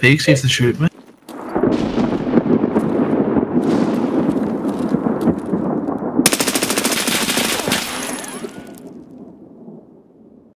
Fakes heeft een shoot me.